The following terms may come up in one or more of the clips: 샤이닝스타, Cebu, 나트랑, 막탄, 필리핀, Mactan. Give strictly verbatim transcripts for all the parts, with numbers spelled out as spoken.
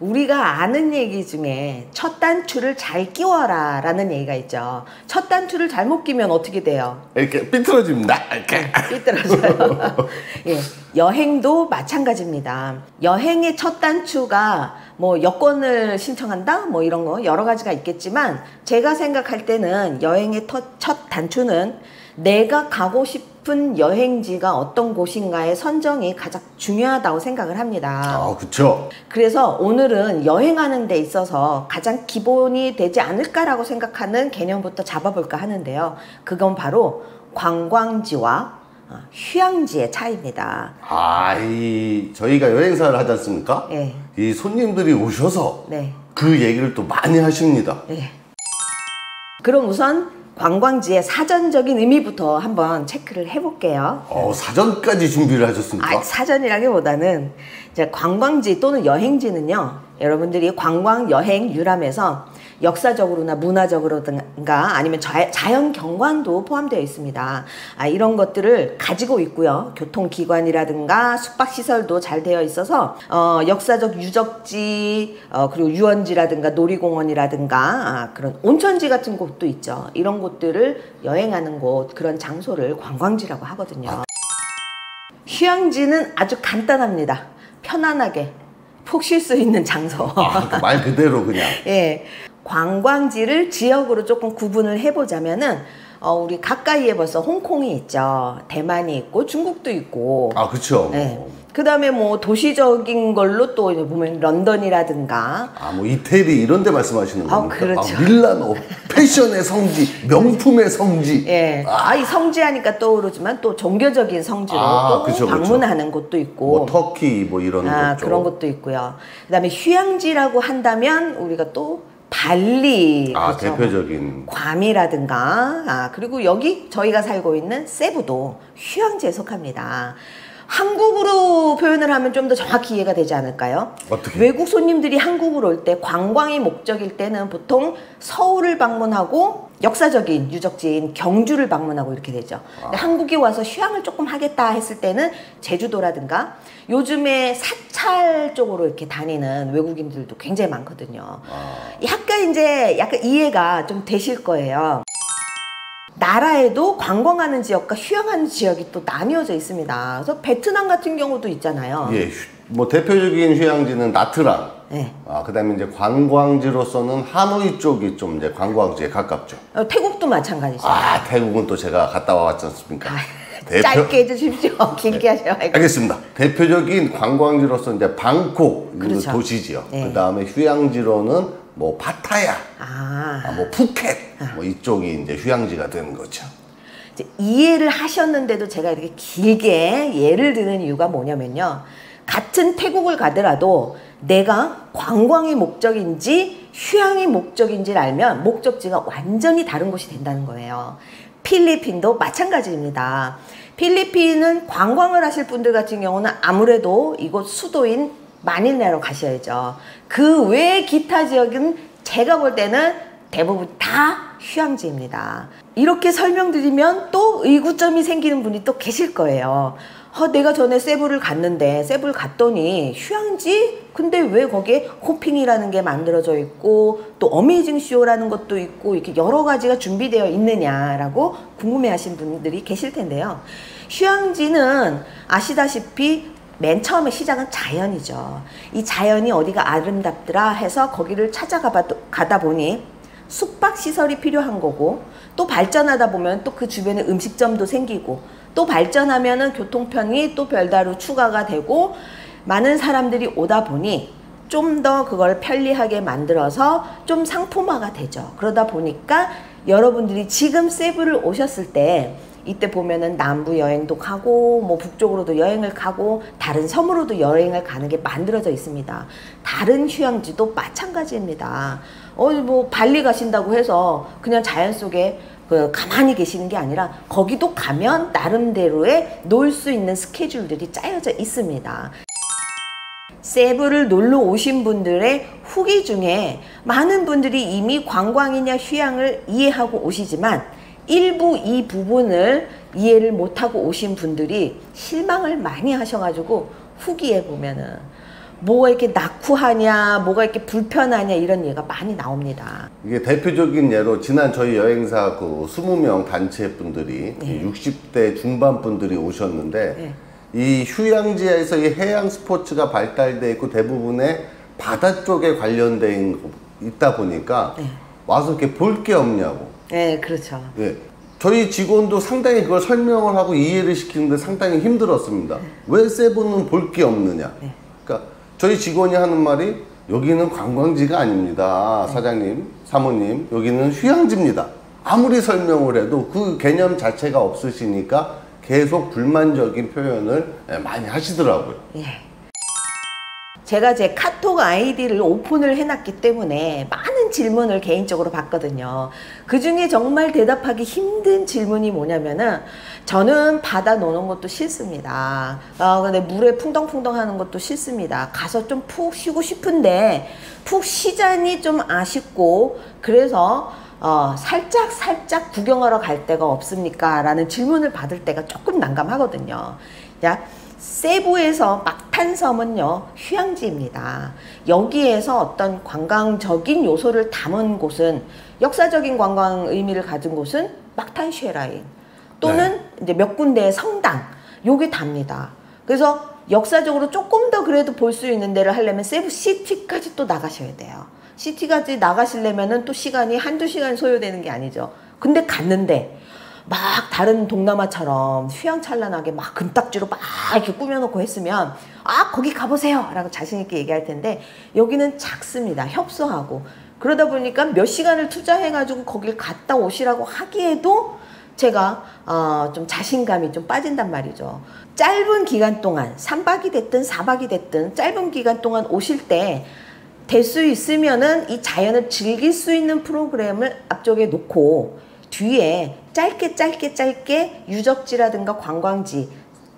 우리가 아는 얘기 중에 첫 단추를 잘 끼워라 라는 얘기가 있죠. 첫 단추를 잘못 끼면 어떻게 돼요? 이렇게 삐뚤어집니다. 이렇게 삐뚤어져요. 예, 여행도 마찬가지입니다. 여행의 첫 단추가 뭐 여권을 신청한다 뭐 이런 거 여러 가지가 있겠지만, 제가 생각할 때는 여행의 첫 단추는 내가 가고 싶은 여행지가 어떤 곳인가의 선정이 가장 중요하다고 생각을 합니다. 아, 그쵸. 그래서 오늘은 여행하는 데 있어서 가장 기본이 되지 않을까라고 생각하는 개념부터 잡아볼까 하는데요. 그건 바로 관광지와 휴양지의 차이입니다. 아, 이 저희가 여행사를 하지 않습니까? 네. 이 손님들이 오셔서 네. 그 얘기를 또 많이 하십니다. 네. 그럼 우선 관광지의 사전적인 의미부터 한번 체크를 해볼게요. 어, 사전까지 준비를 하셨습니까? 아, 사전이라기보다는 이제 관광지 또는 여행지는요, 여러분들이 관광, 여행, 유람에서 역사적으로나 문화적으로든가 아니면 자, 자연 경관도 포함되어 있습니다. 아, 이런 것들을 가지고 있고요. 교통기관이라든가 숙박시설도 잘 되어 있어서 어, 역사적 유적지, 어, 그리고 유원지라든가 놀이공원이라든가 아, 그런 온천지 같은 곳도 있죠. 이런 곳들을 여행하는 곳, 그런 장소를 관광지라고 하거든요. 휴양지는 아주 간단합니다. 편안하게 푹 쉴 수 있는 장소. 아, 말 그대로 그냥. 예. 관광지를 지역으로 조금 구분을 해보자면은, 어, 우리 가까이에 벌써 홍콩이 있죠. 대만이 있고 중국도 있고. 아, 그쵸. 예. 그 다음에 뭐 도시적인 걸로 또 보면 런던이라든가. 아, 뭐 이태리 이런 데 말씀하시는 겁니까? 아, 그렇죠. 아, 밀라노. 패션의 성지, 명품의 성지. 예. 아, 이 성지 하니까 떠오르지만 또 종교적인 성지로 아, 또 그쵸, 방문하는 그쵸. 곳도 있고. 뭐 터키 뭐 이런 곳. 아, 그런 곳도 있고요. 그 다음에 휴양지라고 한다면 우리가 또 발리, 아, 그렇죠? 대표적인 괌이라든가, 아, 그리고 여기 저희가 살고 있는 세부도 휴양지에 속합니다. 한국으로 표현을 하면 좀 더 정확히 이해가 되지 않을까요? 어떻게? 외국 손님들이 한국으로 올 때 관광이 목적일 때는 보통 서울을 방문하고 역사적인 유적지인 경주를 방문하고 이렇게 되죠. 아. 한국에 와서 휴양을 조금 하겠다 했을 때는 제주도라든가 요즘에 사찰 쪽으로 이렇게 다니는 외국인들도 굉장히 많거든요. 아. 약간 이제 약간 이해가 좀 되실 거예요. 나라에도 관광하는 지역과 휴양하는 지역이 또 나뉘어져 있습니다. 그래서 베트남 같은 경우도 있잖아요. 예, 뭐 대표적인 휴양지는 나트랑. 네. 아, 그다음에 이제 관광지로서는 하노이 쪽이 좀 이제 관광지에 가깝죠. 어, 태국도 마찬가지죠. 아, 태국은 또 제가 갔다 와봤지 않습니까? 아, 대표... 짧게 해주십시오. 길게 하셔야 할 것 같아요. 알겠습니다. 대표적인 관광지로서 이제 방콕 그렇죠. 도시지요. 네. 그다음에 휴양지로는 뭐 파타야, 아. 아, 뭐 푸켓, 아. 뭐 이쪽이 이제 휴양지가 되는 거죠. 이제 이해를 하셨는데도 제가 이렇게 길게 예를 드는 이유가 뭐냐면요. 같은 태국을 가더라도 내가 관광의 목적인지 휴양의 목적인지를 알면 목적지가 완전히 다른 곳이 된다는 거예요. 필리핀도 마찬가지입니다. 필리핀은 관광을 하실 분들 같은 경우는 아무래도 이곳 수도인 마닐라로 가셔야죠. 그 외 기타 지역은 제가 볼 때는 대부분 다 휴양지입니다. 이렇게 설명드리면 또 의구점이 생기는 분이 또 계실 거예요. 어, 내가 전에 세부를 갔는데 세부를 갔더니 휴양지? 근데 왜 거기에 호핑이라는 게 만들어져 있고 또 어메이징 쇼라는 것도 있고 이렇게 여러 가지가 준비되어 있느냐라고 궁금해하신 분들이 계실 텐데요. 휴양지는 아시다시피 맨 처음에 시작은 자연이죠. 이 자연이 어디가 아름답더라 해서 거기를 찾아가 가다 보니 숙박시설이 필요한 거고, 또 발전하다 보면 또 그 주변에 음식점도 생기고, 또 발전하면은 교통편이 또 별다루 추가가 되고, 많은 사람들이 오다 보니 좀 더 그걸 편리하게 만들어서 좀 상품화가 되죠. 그러다 보니까 여러분들이 지금 세부를 오셨을 때 이때 보면은 남부 여행도 가고 뭐 북쪽으로도 여행을 가고 다른 섬으로도 여행을 가는 게 만들어져 있습니다. 다른 휴양지도 마찬가지입니다. 어, 뭐 발리 가신다고 해서 그냥 자연 속에 그 가만히 계시는 게 아니라 거기도 가면 나름대로의 놀 수 있는 스케줄들이 짜여져 있습니다. 세부를 놀러 오신 분들의 후기 중에 많은 분들이 이미 관광이냐 휴양을 이해하고 오시지만 일부 이 부분을 이해를 못하고 오신 분들이 실망을 많이 하셔가지고 후기에 보면은 뭐가 이렇게 낙후하냐, 뭐가 이렇게 불편하냐 이런 얘기가 많이 나옵니다. 이게 대표적인 예로 지난 저희 여행사 그 이십 명 단체 분들이 네. 육십 대 중반 분들이 오셨는데 네. 이 휴양지에서 이 해양 스포츠가 발달돼 있고 대부분의 바다 쪽에 관련돼 있다 보니까 네. 와서 이렇게 볼 게 없냐고. 네, 그렇죠. 네. 저희 직원도 상당히 그걸 설명을 하고 이해를 시키는데 상당히 힘들었습니다. 네. 왜 세부는 볼 게 없느냐. 네. 그러니까 저희 직원이 하는 말이 여기는 관광지가 아닙니다. 네. 사장님, 사모님, 여기는 휴양지입니다. 아무리 설명을 해도 그 개념 자체가 없으시니까 계속 불만적인 표현을 많이 하시더라고요. 네. 제가 제 카톡 아이디를 오픈을 해놨기 때문에 많은 질문을 개인적으로 받거든요. 그 중에 정말 대답하기 힘든 질문이 뭐냐면은 저는 바다 노는 것도 싫습니다. 어, 근데 물에 풍덩풍덩 하는 것도 싫습니다. 가서 좀 푹 쉬고 싶은데 푹 쉬자니 좀 아쉽고 그래서 어, 살짝 살짝 구경하러 갈 데가 없습니까? 라는 질문을 받을 때가 조금 난감하거든요. 야, 세부에서 막탄섬은요 휴양지입니다. 여기에서 어떤 관광적인 요소를 담은 곳은 역사적인 관광 의미를 가진 곳은 막탄 쉐라인 또는 네. 이제 몇 군데의 성당 요게 답니다. 그래서 역사적으로 조금 더 그래도 볼 수 있는 데를 하려면 세부 시티까지 또 나가셔야 돼요. 시티까지 나가시려면은 또 시간이 한두 시간 소요되는 게 아니죠. 근데 갔는데 막 다른 동남아처럼 휘황찬란하게 막 금딱지로 막 이렇게 꾸며놓고 했으면 아 거기 가보세요 라고 자신있게 얘기할 텐데 여기는 작습니다. 협소하고 그러다 보니까 몇 시간을 투자해 가지고 거길 갔다 오시라고 하기에도 제가 어, 좀 자신감이 좀 빠진단 말이죠. 짧은 기간 동안 삼 박이 됐든 사 박이 됐든 짧은 기간 동안 오실 때 될 수 있으면은 이 자연을 즐길 수 있는 프로그램을 앞쪽에 놓고 뒤에 짧게 짧게 짧게 유적지라든가 관광지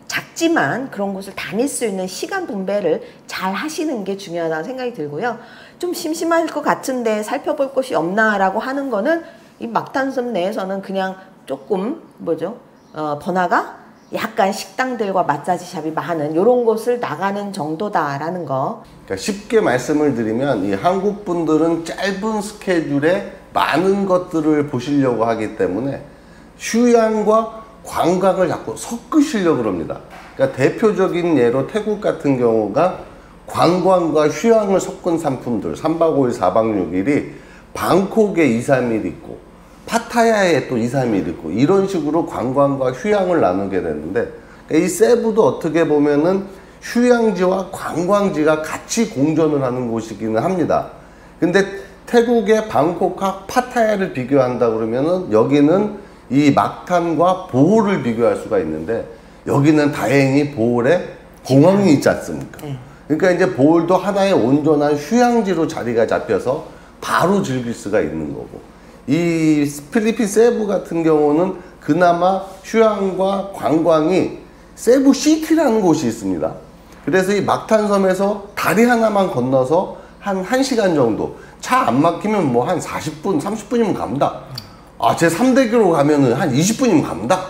작지만 그런 곳을 다닐 수 있는 시간 분배를 잘 하시는 게 중요하다는 생각이 들고요. 좀 심심할 것 같은데 살펴볼 곳이 없나 라고 하는 거는 이 막탄섬 내에서는 그냥 조금 뭐죠 어, 번화가 약간 식당들과 마사지샵이 많은 이런 곳을 나가는 정도다라는 거. 그러니까 쉽게 말씀을 드리면 이 한국 분들은 짧은 스케줄에 많은 것들을 보시려고 하기 때문에 휴양과 관광을 자꾸 섞으시려고 합니다. 그러니까 대표적인 예로 태국 같은 경우가 관광과 휴양을 섞은 상품들 삼 박 오 일, 사 박 육 일이 방콕에 이, 삼 일 있고 파타야에 또 이, 삼 일 있고 이런 식으로 관광과 휴양을 나누게 되는데 이 세부도 어떻게 보면은 휴양지와 관광지가 같이 공존을 하는 곳이기는 합니다. 근데 태국의 방콕과 파타야를 비교한다 그러면은 여기는 이 막탄과 보홀을 비교할 수가 있는데 여기는 다행히 보홀에 공항이 있지 않습니까? 그러니까 이제 보홀도 하나의 온전한 휴양지로 자리가 잡혀서 바로 즐길 수가 있는 거고 이 필리핀 세부 같은 경우는 그나마 휴양과 관광이 세부 시티라는 곳이 있습니다. 그래서 이 막탄섬에서 다리 하나만 건너서 한 한 시간 정도 차 안 막히면 뭐 한 사십 분, 삼십 분이면 갑니다. 아, 제 삼 대교로 가면은 한 이십 분이면 갑니다.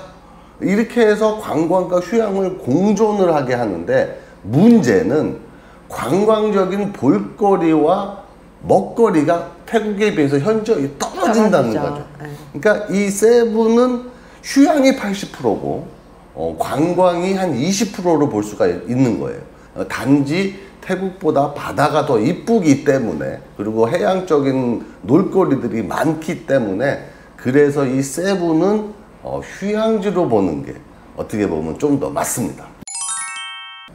이렇게 해서 관광과 휴양을 공존을 하게 하는데 문제는 관광적인 볼거리와 먹거리가 태국에 비해서 현저히 떨어진다는 거죠. 그러니까 이 세부는 휴양이 팔십 퍼센트고 어, 관광이 한 이십 퍼센트로 볼 수가 있는 거예요. 어, 단지 태국보다 바다가 더 이쁘기 때문에 그리고 해양적인 놀거리들이 많기 때문에 그래서 이 세부는 어, 휴양지로 보는 게 어떻게 보면 좀 더 맞습니다.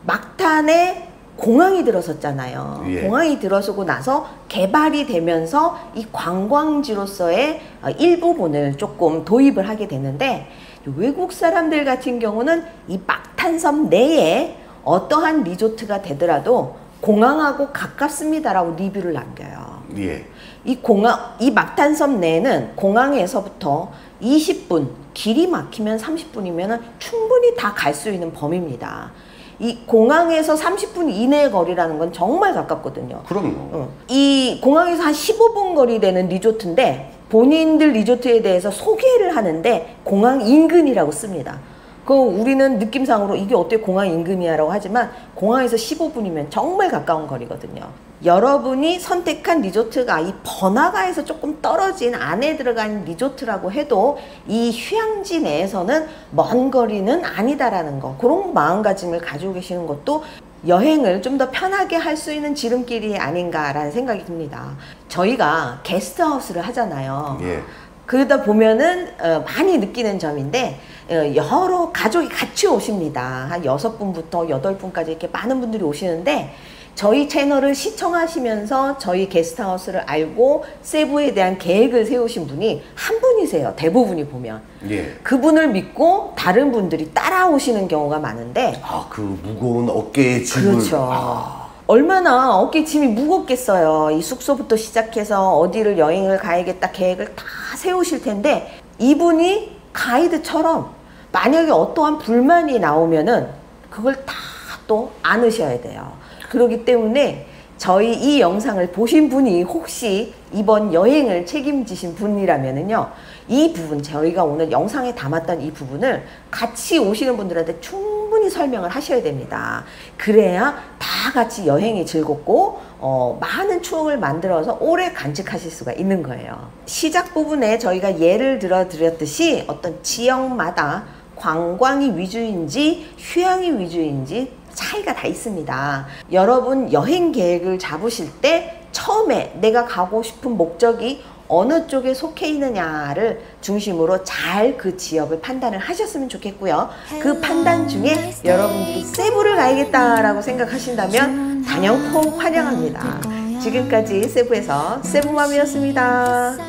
막탄에 공항이 들어섰잖아요. 예. 공항이 들어서고 나서 개발이 되면서 이 관광지로서의 일부분을 조금 도입을 하게 되는데 외국 사람들 같은 경우는 이 막탄섬 내에 어떠한 리조트가 되더라도 공항하고 가깝습니다라고 리뷰를 남겨요. 예. 이 공항, 이 막탄섬 내에는 공항에서부터 이십 분, 길이 막히면 삼십 분이면 충분히 다 갈 수 있는 범위입니다. 이 공항에서 삼십 분 이내의 거리라는 건 정말 가깝거든요. 그럼요. 이 공항에서 한 십오 분 거리 되는 리조트인데 본인들 리조트에 대해서 소개를 하는데 공항 인근이라고 씁니다. 그 우리는 느낌상으로 이게 어떻게 공항 인근이야 라고 하지만 공항에서 십오 분이면 정말 가까운 거리거든요. 여러분이 선택한 리조트가 이 번화가에서 조금 떨어진 안에 들어간 리조트라고 해도 이 휴양지 내에서는 먼 거리는 아니다라는 거, 그런 마음가짐을 가지고 계시는 것도 여행을 좀 더 편하게 할 수 있는 지름길이 아닌가라는 생각이 듭니다. 저희가 게스트하우스를 하잖아요. 예. 그러다 보면은 어, 많이 느끼는 점인데 여러 가족이 같이 오십니다. 한 여섯 분부터 여덟 분까지 이렇게 많은 분들이 오시는데 저희 채널을 시청하시면서 저희 게스트하우스를 알고 세부에 대한 계획을 세우신 분이 한 분이세요. 대부분이 보면. 예. 그분을 믿고 다른 분들이 따라오시는 경우가 많은데 아, 그 무거운 어깨의 짐을. 그렇죠. 아. 얼마나 어깨 짐이 무겁겠어요. 이 숙소부터 시작해서 어디를 여행을 가야겠다 계획을 다 세우실 텐데 이분이 가이드처럼 만약에 어떠한 불만이 나오면은 그걸 다 또 안으셔야 돼요. 그렇기 때문에 저희 이 영상을 보신 분이 혹시 이번 여행을 책임지신 분이라면은요, 이 부분, 저희가 오늘 영상에 담았던 이 부분을 같이 오시는 분들한테 충분히 설명을 하셔야 됩니다. 그래야 다 같이 여행이 즐겁고 어, 많은 추억을 만들어서 오래 간직하실 수가 있는 거예요. 시작 부분에 저희가 예를 들어 드렸듯이 어떤 지역마다 관광이 위주인지 휴양이 위주인지 차이가 다 있습니다. 여러분 여행 계획을 잡으실 때 처음에 내가 가고 싶은 목적이 어느 쪽에 속해 있느냐를 중심으로 잘 그 지역을 판단을 하셨으면 좋겠고요. 그 판단 중에 여러분들이 세부를 가야겠다라고 생각하신다면 단연 폭 환영합니다. 지금까지 세부에서 세부맘이었습니다.